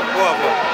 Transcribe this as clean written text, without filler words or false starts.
Boa, boa.